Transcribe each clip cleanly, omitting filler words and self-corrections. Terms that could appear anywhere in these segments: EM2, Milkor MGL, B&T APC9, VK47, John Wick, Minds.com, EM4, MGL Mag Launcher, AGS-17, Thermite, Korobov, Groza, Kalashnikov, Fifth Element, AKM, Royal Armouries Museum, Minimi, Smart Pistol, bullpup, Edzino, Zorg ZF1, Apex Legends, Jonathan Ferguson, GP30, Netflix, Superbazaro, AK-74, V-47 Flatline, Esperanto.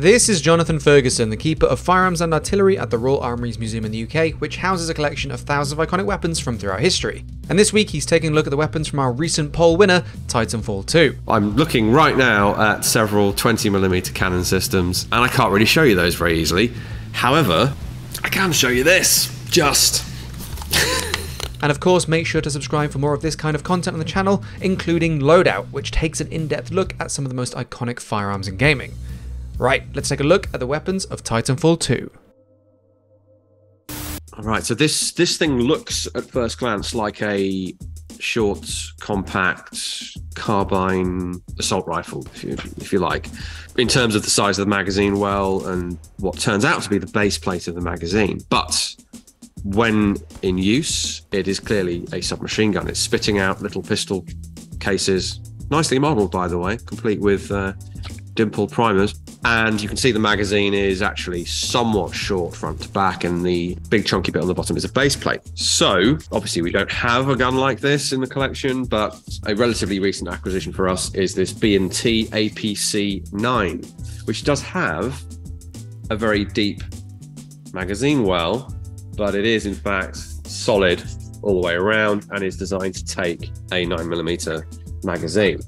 This is Jonathan Ferguson, the keeper of firearms and artillery at the Royal Armouries Museum in the UK, which houses a collection of thousands of iconic weapons from throughout history. And this week he's taking a look at the weapons from our recent poll winner, Titanfall 2. I'm looking right now at several 20mm cannon systems, and I can't really show you those very easily. However, I can show you this, just. And of course, make sure to subscribe for more of this kind of content on the channel, including Loadout, which takes an in-depth look at some of the most iconic firearms in gaming. Right, let's take a look at the weapons of Titanfall 2. All right, so this thing looks at first glance like a short, compact carbine assault rifle, if you like, in terms of the size of the magazine well and what turns out to be the base plate of the magazine. But when in use, it is clearly a submachine gun. It's spitting out little pistol cases, nicely modeled, by the way, complete with dimpled primers. And you can see the magazine is actually somewhat short front to back, and the big chunky bit on the bottom is a base plate. So obviously we don't have a gun like this in the collection, but a relatively recent acquisition for us is this B&T APC9, which does have a very deep magazine well, but it is in fact solid all the way around and is designed to take a 9mm magazine.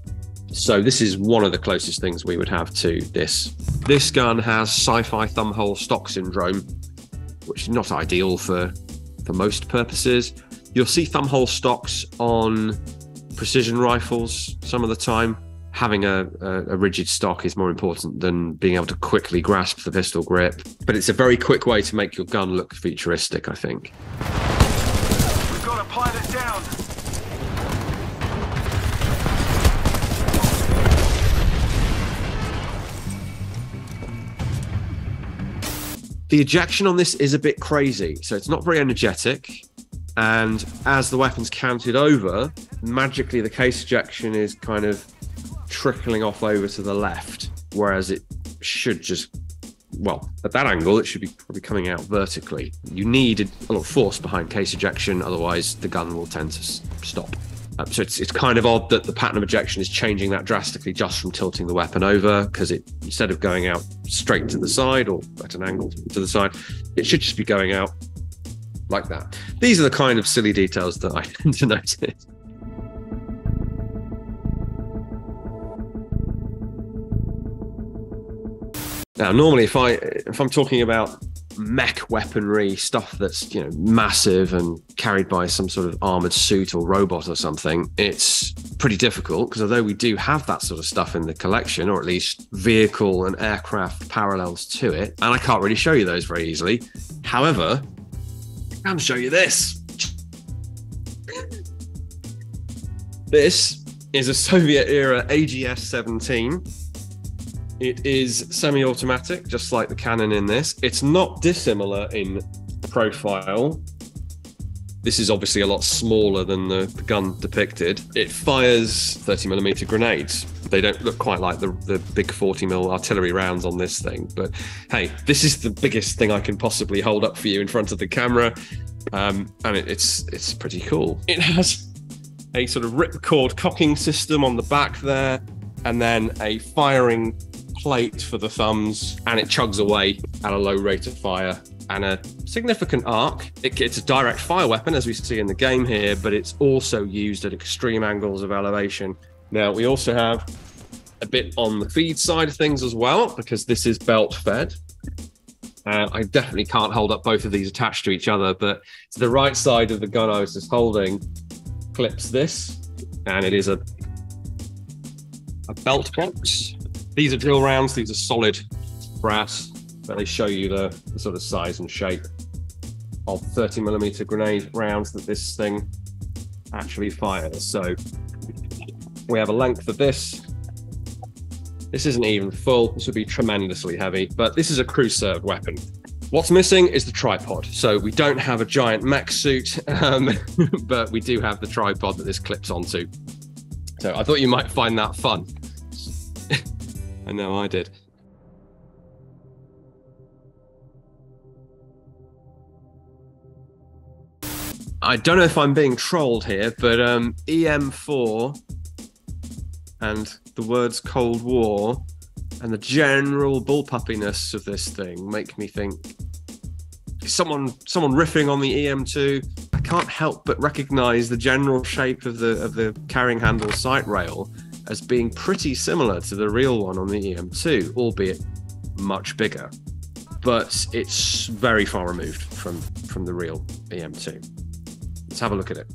So this is one of the closest things we would have to this. This gun has sci-fi thumbhole stock syndrome, which is not ideal for most purposes. You'll see thumbhole stocks on precision rifles some of the time. Having a rigid stock is more important than being able to quickly grasp the pistol grip. But it's a very quick way to make your gun look futuristic, I think. We've got a pilot down. The ejection on this is a bit crazy, so it's not very energetic, and as the weapon's counted over, magically the case ejection is kind of trickling off over to the left, whereas it should just, well, at that angle, it should be probably coming out vertically. You need a lot of force behind case ejection, otherwise the gun will tend to stop. So it's kind of odd that the pattern of ejection is changing that drastically just from tilting the weapon over, because it, instead of going out straight to the side or at an angle to the side, it should just be going out like that. These are the kind of silly details that I tend to notice. Now, normally if I'm talking about mech weaponry, stuff that's, you know, massive and carried by some sort of armored suit or robot or something, it's pretty difficult, because although we do have that sort of stuff in the collection, or at least vehicle and aircraft parallels to it, and I can't really show you those very easily. However, I can show you this. This is a Soviet-era AGS-17. It is semi-automatic, just like the cannon in this. It's not dissimilar in profile. This is obviously a lot smaller than the gun depicted. It fires 30mm grenades. They don't look quite like the big 40mm artillery rounds on this thing, but hey, this is the biggest thing I can possibly hold up for you in front of the camera, and it's pretty cool. It has a sort of ripcord cocking system on the back there, and then a firing plate for the thumbs, and it chugs away at a low rate of fire and a significant arc. It's a direct fire weapon, as we see in the game here, but it's also used at extreme angles of elevation. Now, we also have a bit on the feed side of things as well, because this is belt fed. I definitely can't hold up both of these attached to each other, but to the right side of the gun I was just holding clips this, and it is a belt box. These are drill rounds, these are solid brass, but they show you the sort of size and shape of 30mm grenade rounds that this thing actually fires. So we have a length of this. This isn't even full, this would be tremendously heavy, but this is a crew served weapon. What's missing is the tripod. So we don't have a giant mech suit, but we do have the tripod that this clips onto. So I thought you might find that fun. I know I did. I don't know if I'm being trolled here, but EM4 and the words Cold War and the general bullpuppiness of this thing make me think, is someone riffing on the EM2? I can't help but recognise the general shape of the carrying handle sight rail as being pretty similar to the real one on the EM2, albeit much bigger. But it's very far removed from the real EM2. Let's have a look at it.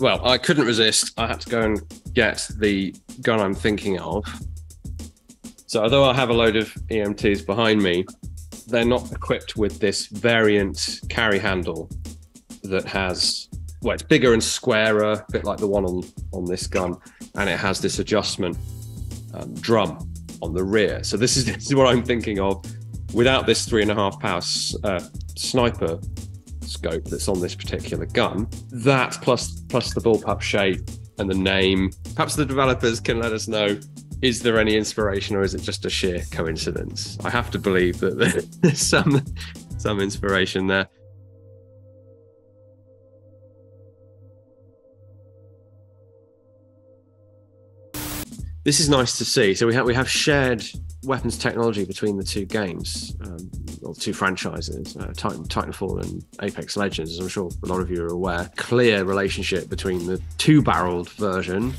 Well, I couldn't resist. I had to go and get the gun I'm thinking of. So although I have a load of EM2s behind me, they're not equipped with this variant carry handle that has, well, it's bigger and squarer, a bit like the one on this gun, and it has this adjustment drum on the rear. So this is what I'm thinking of without this 3.5 power sniper scope that's on this particular gun. That plus the bullpup shape and the name. Perhaps the developers can let us know, is there any inspiration or is it just a sheer coincidence? I have to believe that there's some inspiration there. This is nice to see. So we have shared weapons technology between the two games, or two franchises, Titanfall and Apex Legends, as I'm sure a lot of you are aware. Clear relationship between the two-barreled version,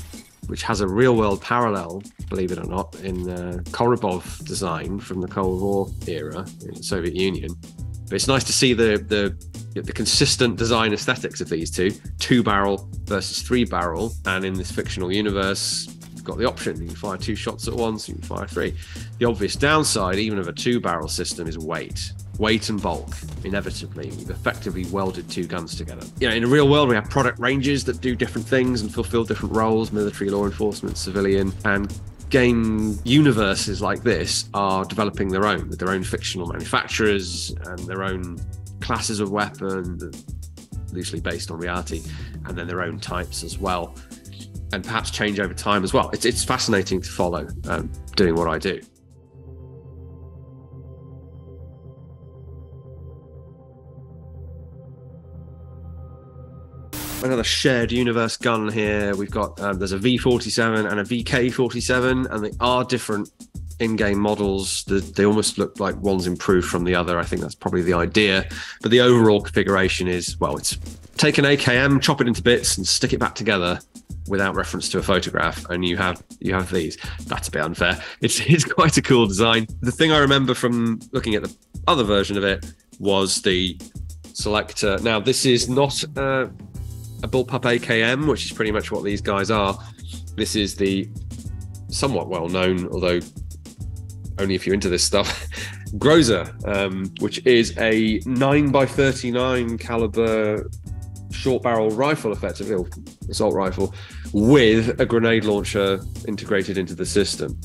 which has a real-world parallel, believe it or not, in the Korobov design from the Cold War era in the Soviet Union. But it's nice to see the consistent design aesthetics of these two-barrel versus three-barrel, and in this fictional universe, got the option. You can fire 2 shots at once, you can fire 3. The obvious downside, even of a 2-barrel system, is weight. Weight and bulk, inevitably. We've effectively welded 2 guns together. You know, in the real world, we have product ranges that do different things and fulfill different roles, military, law enforcement, civilian, and game universes like this are developing their own, with their own fictional manufacturers and their own classes of weapon, loosely based on reality, and then their own types as well, and perhaps change over time as well. It's fascinating to follow doing what I do. Another shared universe gun here. We've got, there's a V47 and a VK47, and they are different in-game models. They almost look like one's improved from the other. I think that's probably the idea. But the overall configuration is, well, it's take an AKM, chop it into bits and stick it back together without reference to a photograph, and you have these. That's a bit unfair. It's quite a cool design. The thing I remember from looking at the other version of it was the selector. Now, this is not a bullpup AKM, which is pretty much what these guys are. This is the somewhat well-known, although only if you're into this stuff, Groza, which is a 9x39 caliber short barrel rifle, effectively, or assault rifle, with a grenade launcher integrated into the system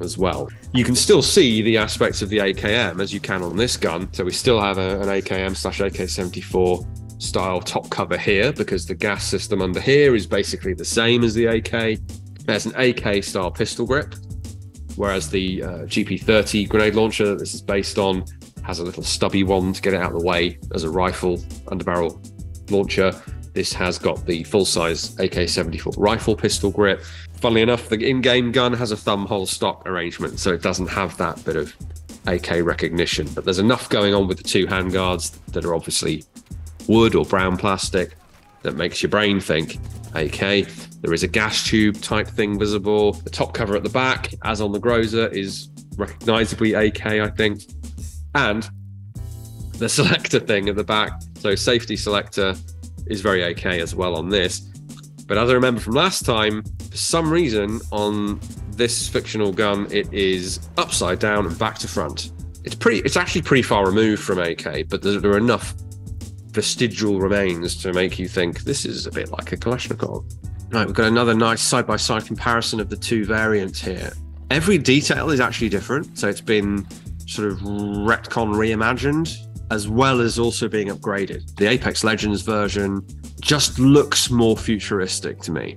as well. You can still see the aspects of the AKM as you can on this gun. So we still have an AKM/AK74 style top cover here, because the gas system under here is basically the same as the AK. There's an AK style pistol grip, whereas the GP30 grenade launcher that this is based on has a little stubby one to get it out of the way as a rifle underbarrel launcher. This has got the full-size AK-74 rifle pistol grip. Funnily enough, the in-game gun has a thumb hole stock arrangement, so it doesn't have that bit of AK recognition. But there's enough going on with the 2 handguards that are obviously wood or brown plastic that makes your brain think AK. There is a gas tube type thing visible. The top cover at the back, as on the Groza, is recognizably AK, I think. And the selector thing at the back, so safety selector, is very AK as well on this. But as I remember from last time, for some reason on this fictional gun, it is upside down and back to front. It's actually pretty far removed from AK, but there are enough vestigial remains to make you think this is a bit like a Kalashnikov. Right, we've got another nice side-by-side comparison of the 2 variants here. Every detail is actually different, so it's been sort of retcon reimagined, as well as also being upgraded. The Apex Legends version just looks more futuristic to me.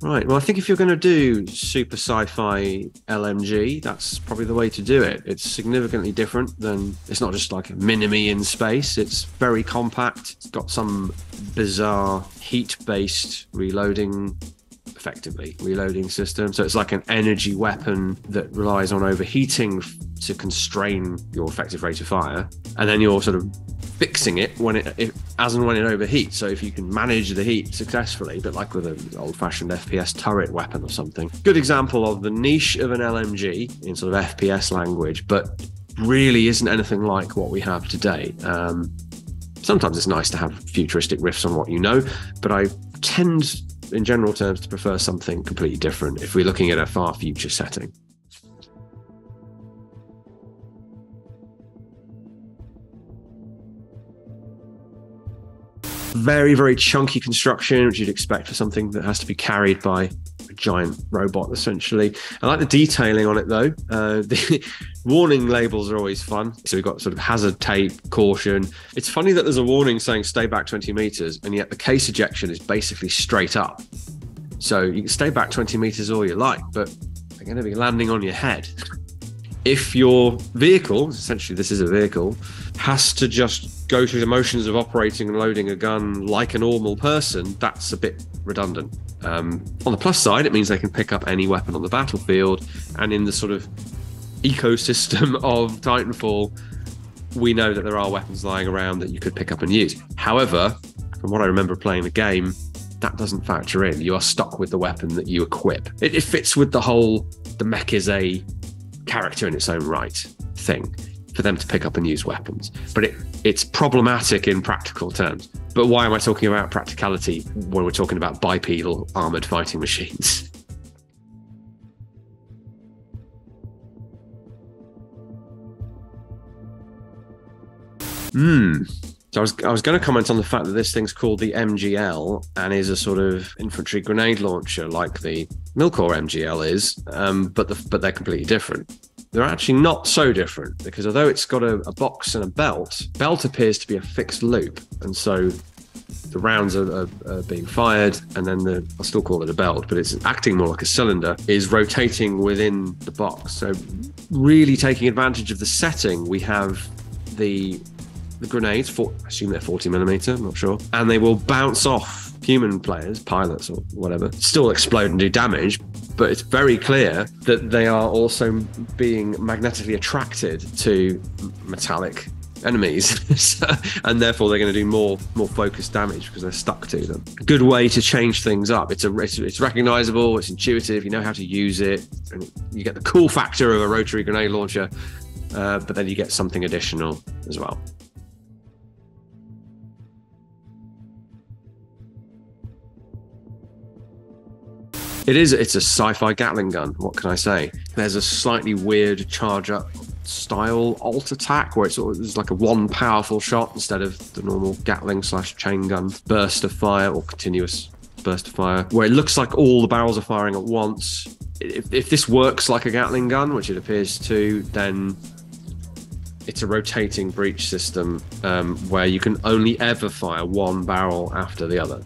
Right. Well, I think if you're going to do super sci-fi LMG, that's probably the way to do it. It's significantly different than, it's not just like a Minimi in space. It's very compact. It's got some bizarre heat-based reloading, effectively, reloading system. So it's like an energy weapon that relies on overheating to constrain your effective rate of fire. And then you're sort of fixing it when it as and when it overheats. So if you can manage the heat successfully, but like with an old-fashioned FPS turret weapon or something. Good example of the niche of an LMG in sort of FPS language, but really isn't anything like what we have today. Sometimes it's nice to have futuristic riffs on what you know, but I tend, in general terms, to prefer something completely different if we're looking at a far future setting. Very, very chunky construction, which you'd expect for something that has to be carried by a giant robot, essentially. I like the detailing on it, though. The warning labels are always fun. So we've got sort of hazard tape, caution. It's funny that there's a warning saying stay back 20 meters, and yet the case ejection is basically straight up. So you can stay back 20 meters all you like, but they're going to be landing on your head. If your vehicle, essentially this is a vehicle, has to just go through the motions of operating and loading a gun like a normal person, that's a bit redundant. On the plus side, it means they can pick up any weapon on the battlefield, and in the sort of ecosystem of Titanfall, we know that there are weapons lying around that you could pick up and use. However, from what I remember playing the game, that doesn't factor in. You are stuck with the weapon that you equip. It fits with the whole, the mech is a character in its own right thing for them to pick up and use weapons, but it's problematic in practical terms. But why am I talking about practicality when we're talking about bipedal armored fighting machines? So I was going to comment on the fact that this thing's called the MGL and is a sort of infantry grenade launcher like the Milkor MGL is, but they're completely different. They're actually not so different, because although it's got a box and a belt appears to be a fixed loop, and so the rounds are being fired, and then I'll still call it a belt, but it's acting more like a cylinder, is rotating within the box. So really taking advantage of the setting, we have the grenades, I assume they're 40mm, I'm not sure, and they will bounce off human players, pilots or whatever, still explode and do damage, but it's very clear that they are also being magnetically attracted to metallic enemies, and therefore they're going to do more focused damage because they're stuck to them. Good way to change things up. It's recognizable, it's intuitive, you know how to use it, and you get the cool factor of a rotary grenade launcher, but then you get something additional as well. It's a sci-fi Gatling gun, what can I say? There's a slightly weird charge-up style alt attack where it's like a one powerful shot instead of the normal Gatling / chain gun burst of fire or continuous burst of fire, where it looks like all the barrels are firing at once. If this works like a Gatling gun, which it appears to, then it's a rotating breech system where you can only ever fire one barrel after the other.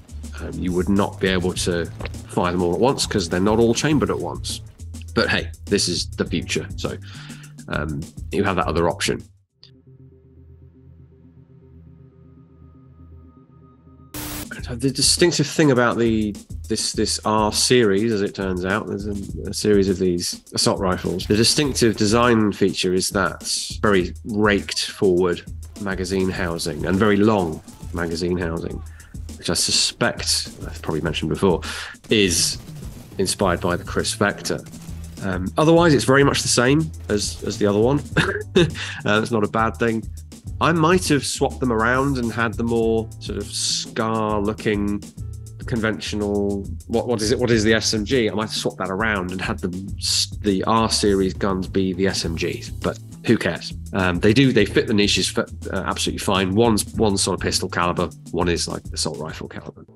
You would not be able to fire them all at once because they're not all chambered at once. But hey, this is the future, so you have that other option. The distinctive thing about this R series, as it turns out, there's a series of these assault rifles. The distinctive design feature is that very raked forward magazine housing and very long magazine housing, which I suspect, I've probably mentioned before, is inspired by the Chris Vector. Otherwise, it's very much the same as the other one. That's not a bad thing. I might have swapped them around and had the more sort of scar-looking conventional, what is the SMG? I might have swapped that around and had the R series guns be the SMGs, but who cares? They fit the niches absolutely fine. One's sort of pistol caliber, one is like assault rifle caliber.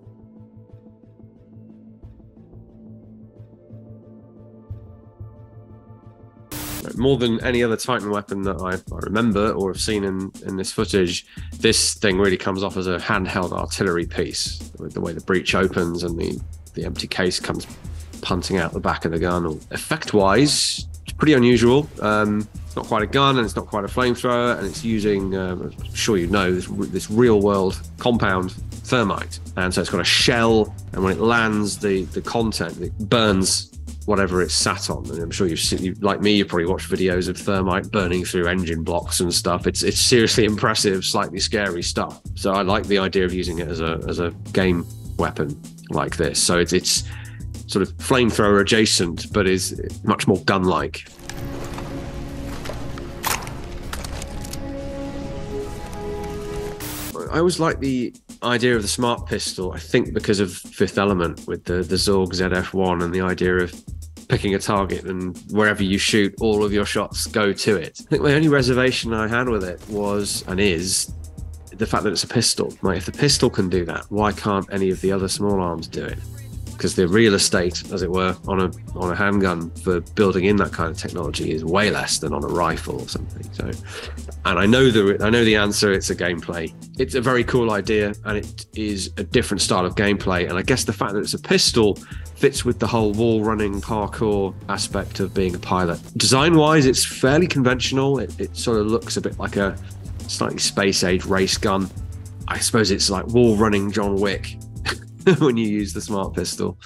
More than any other Titan weapon that I remember or have seen in this footage, this thing really comes off as a handheld artillery piece with the way the breech opens and the the empty case comes punting out the back of the gun. Effect-wise, it's pretty unusual. It's not quite a gun, and it's not quite a flamethrower, and it's using, I'm sure you know, this real-world compound, Thermite. And so it's got a shell, and when it lands the content, it burns whatever it's sat on. And I'm sure you've seen, like me, you've probably watched videos of Thermite burning through engine blocks and stuff. It's seriously impressive, slightly scary stuff. So I like the idea of using it as a game weapon like this. So it's sort of flamethrower adjacent, but is much more gun-like. I always like the idea of the Smart Pistol, I think because of Fifth Element, with the Zorg ZF1 and the idea of picking a target and wherever you shoot, all of your shots go to it. I think my only reservation I had with it was, and is, the fact that it's a pistol. Like, if the pistol can do that, why can't any of the other small arms do it? Because the real estate, as it were, on a handgun for building in that kind of technology is way less than on a rifle or something. So, and I know the answer. It's a gameplay. It's a very cool idea, and it is a different style of gameplay. And I guess the fact that it's a pistol fits with the whole wall running parkour aspect of being a pilot. Design-wise, it's fairly conventional. It sort of looks a bit like a slightly space-age race gun. I suppose it's like wall running John Wick when you use the Smart Pistol.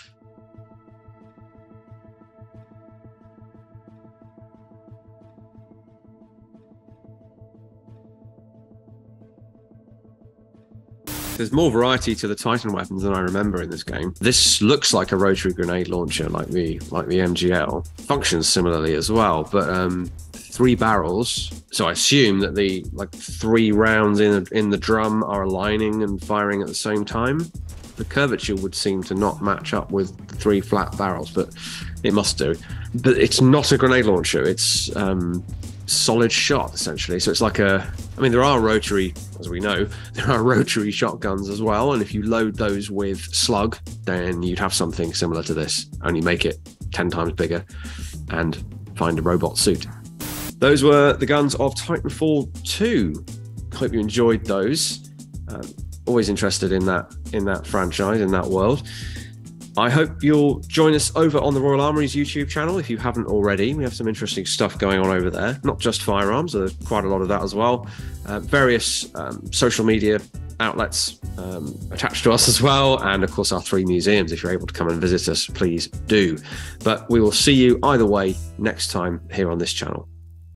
There's more variety to the Titan weapons than I remember in this game. This looks like a rotary grenade launcher, like the MGL. Functions similarly as well, but three barrels. So I assume that the three rounds in the drum are aligning and firing at the same time. The curvature would seem to not match up with the three flat barrels, but it must do. But it's not a grenade launcher. It's solid shot, essentially. So it's like a... I mean, there are rotary, as we know, there are rotary shotguns as well. And if you load those with slug, then you'd have something similar to this, only make it 10 times bigger and find a robot suit. Those were the guns of Titanfall 2. Hope you enjoyed those. Always interested in that franchise, in that world. I hope you'll join us over on the Royal Armouries YouTube channel if you haven't already. We have some interesting stuff going on over there, not just firearms, there's quite a lot of that as well. Various social media outlets attached to us as well, and of course our three museums. If you're able to come and visit us, please do. But we will see you either way next time here on this channel.